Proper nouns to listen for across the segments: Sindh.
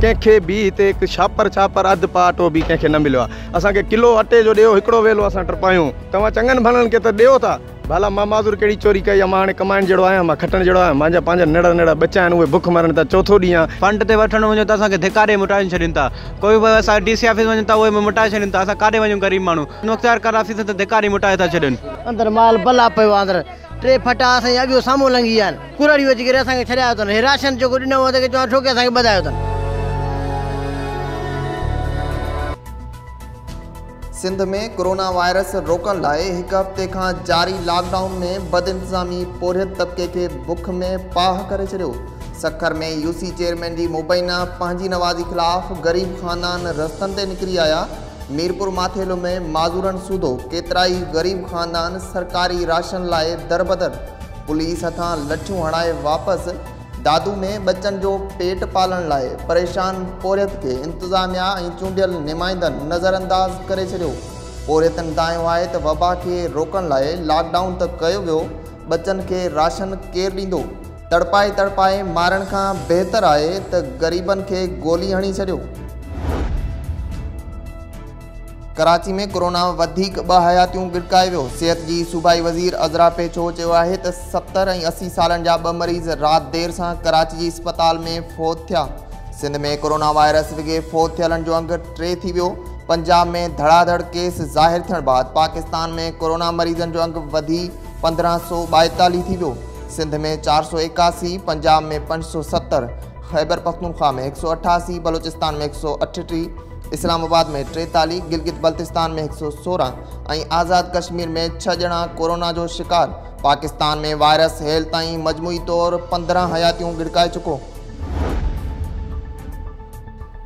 कंखे भी इतने छापर छापर अध पाट भी कंखे न मिलो असें किलो अटे जो दियो एकड़ो वेलो अस टपायूँ तुम चंगन भलन के तो दियो था भला मां माजूर कड़ी चोरी कई मां हाणे कमाइण जड़ो आया मां खटण जड़ो आया मांजा पांजा नड़ा नड़ा बच्चा आन उहे भुख मरण ता चौथो डी आ फंड ते वठण वञो त असा के धिकारे मुटाए छॾन ता कोई भी असा डीसी ऑफिस वञो त उहे मुटाए छॾन ता असा काडे वञो गरीब मानू मुख्तार कराफी त धिकारे मुटाए ता छॾन अंदर माल भला पयो अंदर टे फटा असा अॻियो सामो लंगी आन कुरड़ी वजी करे असा के छड़ायो त हे राशन जो ॾिनो हो त के चो ठोके असा के बधायो त सिंध में कोरोना वायरस रोकण लाइ एक हफ्ते का जारी लॉकडाउन में बदइंतजामी पोरियत तबके के बुख में पाह करे छो। सक्खर में यूसी चेयरमैन की मुबैना पाँच नवाजी खिलाफ गरीब खानदान रस्तन ते निकरी आया। मीरपुर माथेलो में माजूरन सूदो केतरा ही गरीब खानदान सरकारी राशन लाए दरबदर, पुलिस हथा लठियूं हणाए वापस। दादू में बच्चन जो पेट पालन लाए परेशान पोरियत के इंतजामिया चूंडियल नुमाइंदन नज़रअंदाज करे छो। पोरियतन दायो है तो वबा के रोकण लाए लॉकडाउन तो कयो वियो, बच्चन के राशन केर दींदो। तड़पाए तड़पाए मारण का बेहतर आए तो गरीबन के गोली हणी छो। कराची में कोरोना वधिक बहयातियों गिरकाए वियो। सेहत की सूबाई वजीर अजरा पेचो चयो है तो 70 ऐं 80 सालन जा 2 मरीज रात देर से कराची की अस्पताल में फौत थिया। सिंध में कोरोना वायरस विगे फौत थियलन जो अंग 3 थी वियो। पंजाब में धड़ाधड़ केस जाहिर थियण बाद पाकिस्तान में कोरोना मरीजन जो अंग वधी 1542 थी वियो। सिंध में 481, पंजाब में 570, खैबर पख्तूनख्वा में 188, बलोचिस्तान में 138, इस्लामाबाद में 43, गिलगित बल्तिस्तान में 116, आज़ाद कश्मीर में 6 जना कोरोना जो शिकार। पाकिस्तान में वायरस हेल ताई मजमूई तौर 15 हयातियों गिड़काए चुको।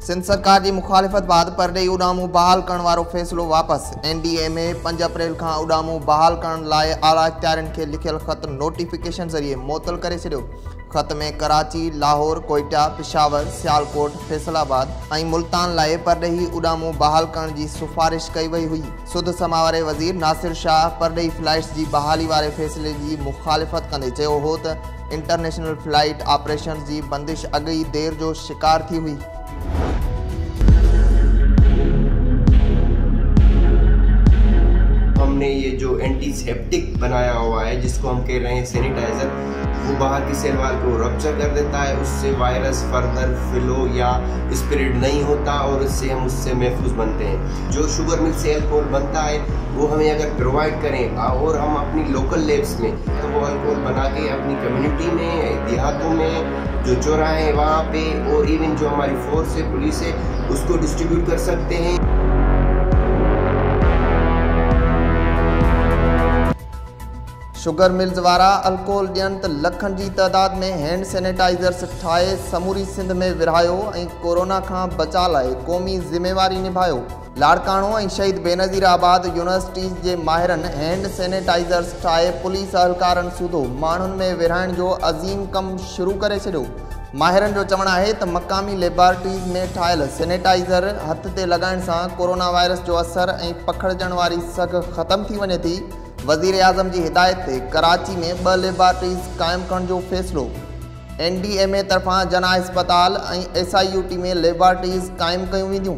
सिंध सरकार की मुखालिफत बाद परडेई उड़ामू बहाल करण वारो फैसलो वापस। NDA में 5 अप्रैल का उड़ामू बहाल करण लाए आला इख्तियारन के लिखल खत नोटिफिकेशन जरिए मुअत्तल करे छो। खत में कराची, लाहौर, कोयटा, पिशावर, सियालकोट, फैसलाबाद और मुल्तान लाए परडेही उड़ामू बहाल करण की सिफारिश कई वही हुई। सुध समावारे वजीर नासिर शाह परडेही फ्लाइट्स की बहाली वाले फैसले की मुखालिफत कंदे चयो हो तो इंटरनेशनल फ्लाइट ऑपरेशन की बंदिश अगई देर जो शिकार थी हुई। हमने ये जो एंटीसेप्टिक बनाया हुआ है जिसको हम कह रहे हैं सैनिटाइजर, वो बाहर की सेल वाल को रप्चर कर देता है, उससे वायरस फर्दर फ्लो या स्प्रेड नहीं होता और इससे हम उससे महफूज बनते हैं। जो शुगर मिल से अल्कोहल बनता है वो हमें अगर प्रोवाइड करें और हम अपनी लोकल लैब्स में तो वो अल्कोहल बना के अपनी कम्युनिटी में, देहातों में जो चौराहे हैं वहाँ पे और इवन जो हमारी फोर्स है, पुलिस है, उसको डिस्ट्रीब्यूट कर सकते हैं। शुगर मिल्स वारा अल्कोहल ॾियण त लखन की तादाद में हैंड सैनिटाइजर्स ठाहे समूरी सिंध में विरहायो ऐं कोरोना खां बचा लाइ क़ौमी ज़िम्मेवारी निभायो। लाड़काणो ऐं शहीद बेनज़ीर आबाद यूनिवर्सिटी के माहिरन हैंड सैनिटाइजर्स ठाहे पुलिस अहलकारनि सूधो माण्हुनि में विरहाइण जो अज़ीम कम शुरू करे छॾियो। माहिरनि जो चवणु आहे त मक़ामी लेबॉर्ट्रीज़ में ठाहियल सैनिटाइज़र हथ ते लॻाइण सां कोरोना वायरस जो असर ऐं पखिड़जण वारी सघ ख़त्म थी वञे थी। वजीर आज़म की हिदायत से कराची में 2 लेबॉर्ट्रीज़ कायम करण जो फैसलो। NDMA तरफा जना अस्पताल SIUT में लेबॉर्ट्रीज़ कायम कयूं वेंदियूं।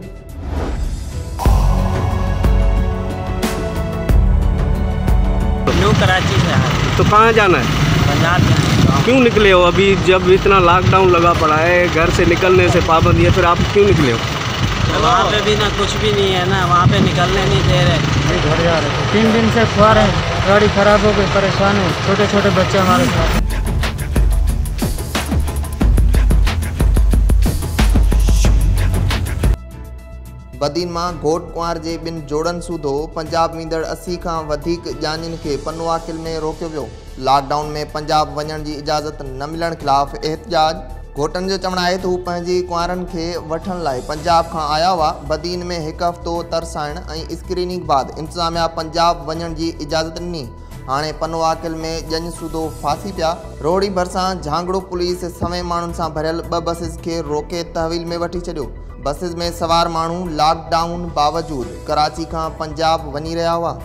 न्यू कराची से है तो कहाँ जाना है? पंजाब जाना। क्यों निकले हो अभी जब इतना लॉकडाउन लगा पड़ा है, घर से निकलने से पाबंदी है, फिर आप क्यों निकले हो? वहाँ पे भी ना कुछ भी नहीं है ना, वहाँ पे निकलने नहीं दे रहे। 3 दिन से खुआ रहे, गाड़ी खराब हो गई, परेशान हो, छोटे छोटे बच्चे हमारे साथ। बदीन मां घोट कुंवार के 2 जोड़न सूधो पंजाब वींदड़ 80 का वधीक जानिन के पनवाकिल में रोक्यो वियो। लॉकडाउन में पंजाब वञण की इजाज़त न मिलण खिलाफ एहतजाज। घोटन जो चवण है तो कुंवारन के वठण लाए पंजाब का आया हुआ। बदीन में एक हफ्तों तरसाइण और स्क्रीनिंग बाद इंतजामिया पंजाब वञण की इजाज़त ॾिनी। हाणे पनवाकिल में जंज सूदो फासी पिया। रोहड़ी भरसा झांगड़ू पुलिस 7 माण्हुनि सां भरियल 2 बसेस के रोके तहवील में वठी छॾियो। बसेस में सवार माण्हू लॉकडाउन बावजूद कराची का पंजाब वञी रहा हुआ।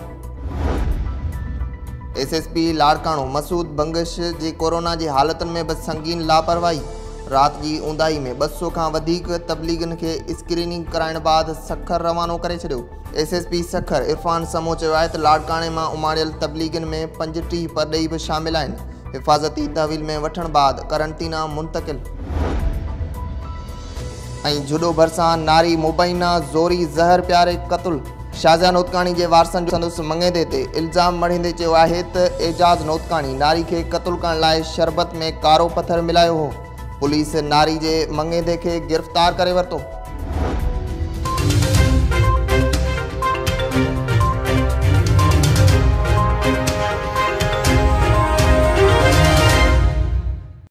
SSP लाड़काणो मसूद बंगश जी कोरोना की हालतुनि में बि संगीन लापरवाही। रात की ऊंधाई में 200 खां वधीक तबलीगन के स्क्रीनिंग कराइण बाद सखर रवानो करे छॾियो। SSP सखर इरफान समो चयो आहे त लाड़काणे मां उमारियल तबलीगन में 35 परॾेही बि शामिल आहिनि। हिफ़ाज़ती तहवील में वठण बाद करंटीना मुंतकिल। जुडो भरसा नारी मुबैना ज़ोरी ज़हर प्यारे क़तुल। शाहजहां नौतकाणी के वारसन संदसि मंगेदे ते इल्ज़ाम मढ़ींदे चयो आहे त एजाज़ नौतकाणी नारी के क़तुल करण लाइ शरबत में कारो पत्थर मिलायो हो। पुलिस नारी के मंगेदे के गिरफ्तार करे वरितो।